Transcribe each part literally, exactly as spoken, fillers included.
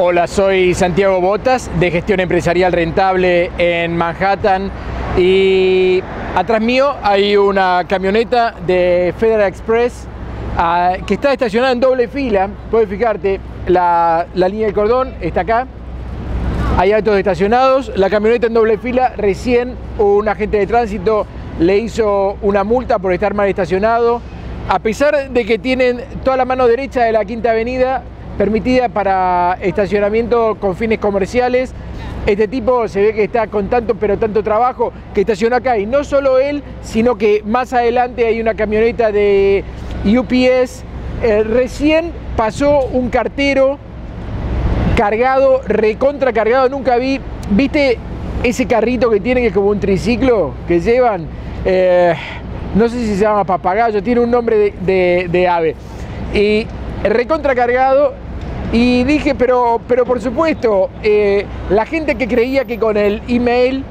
Hola, soy Santiago Botas de Gestión Empresarial Rentable en Manhattan y atrás mío hay una camioneta de Federal Express uh, que está estacionada en doble fila. Puedes fijarte, la, la línea del cordón está acá, hay autos estacionados, la camioneta en doble fila. Recién un agente de tránsito le hizo una multa por estar mal estacionado, a pesar de que tienen toda la mano derecha de la Quinta Avenida permitida para estacionamiento con fines comerciales. Este tipo se ve que está con tanto pero tanto trabajo que estacionó acá, y no solo él, sino que más adelante hay una camioneta de U P S. Eh, recién pasó un cartero cargado, recontra cargado. Nunca vi, ¿viste ese carrito que tienen, que es como un triciclo que llevan? Eh, no sé si se llama papagayo, tiene un nombre de, de, de ave. Y recontra cargado, y dije, pero, pero por supuesto, eh, la gente que creía que con el email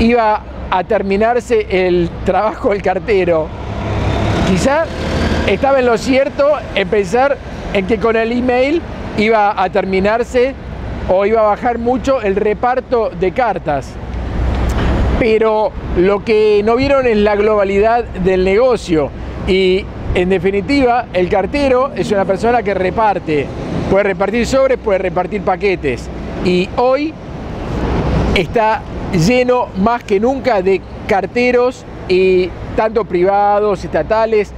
iba a terminarse el trabajo del cartero, quizá estaba en lo cierto en pensar en que con el email iba a terminarse o iba a bajar mucho el reparto de cartas. Pero lo que no vieron es la globalidad del negocio. Y en definitiva, el cartero es una persona que reparte. Puede repartir sobres, puede repartir paquetes. Y hoy está lleno más que nunca de carteros, y tanto privados, estatales,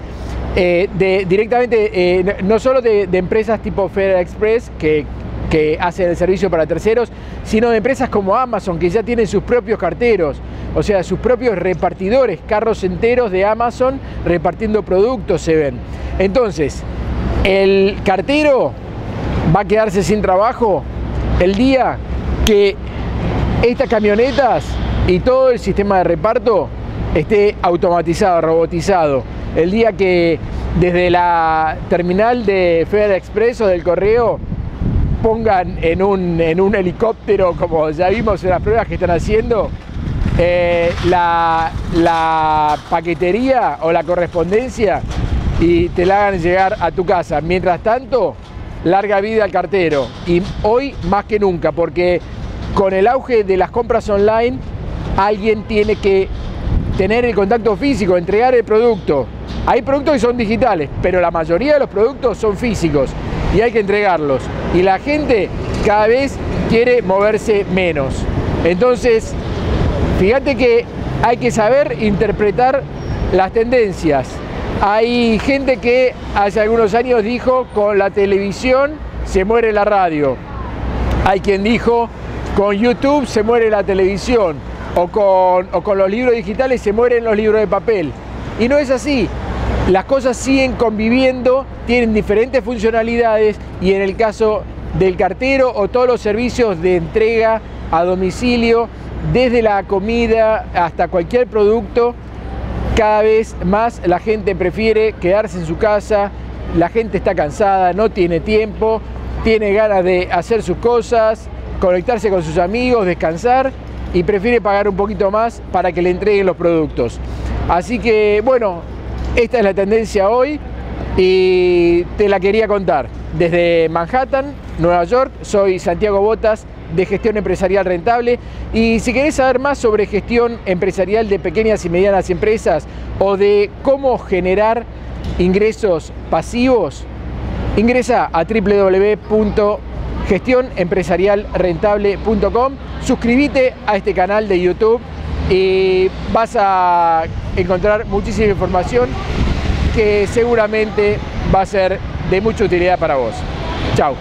eh, de, directamente, eh, no solo de, de empresas tipo Federal Express, que que hacen el servicio para terceros, sino de empresas como Amazon, que ya tienen sus propios carteros, o sea, sus propios repartidores, carros enteros de Amazon repartiendo productos se ven. Entonces, el cartero va a quedarse sin trabajo el día que estas camionetas y todo el sistema de reparto esté automatizado, robotizado. El día que desde la terminal de Federal Express o del correo pongan en un, en un helicóptero, como ya vimos en las pruebas que están haciendo, eh, la, la paquetería o la correspondencia, y te la hagan llegar a tu casa. Mientras tanto, larga vida al cartero, y hoy más que nunca, porque con el auge de las compras online, alguien tiene que tener el contacto físico, entregar el producto. Hay productos que son digitales, pero la mayoría de los productos son físicos y hay que entregarlos. Y la gente cada vez quiere moverse menos. Entonces, fíjate que hay que saber interpretar las tendencias. Hay gente que hace algunos años dijo, con la televisión se muere la radio. Hay quien dijo, con YouTube se muere la televisión. O con, o con los libros digitales se mueren los libros de papel. Y no es así. Las cosas siguen conviviendo, tienen diferentes funcionalidades, y en el caso del cartero o todos los servicios de entrega a domicilio, desde la comida hasta cualquier producto, cada vez más la gente prefiere quedarse en su casa. La gente está cansada, no tiene tiempo, tiene ganas de hacer sus cosas, conectarse con sus amigos, descansar, y prefiere pagar un poquito más para que le entreguen los productos. Así que, bueno, esta es la tendencia hoy y te la quería contar. Desde Manhattan, Nueva York, soy Santiago Botas de Gestión Empresarial Rentable, y si querés saber más sobre gestión empresarial de pequeñas y medianas empresas o de cómo generar ingresos pasivos, ingresa a w w w punto gestión empresarial rentable punto com, suscríbete a este canal de YouTube y vas a encontrar muchísima información que seguramente va a ser de mucha utilidad para vos. Chau.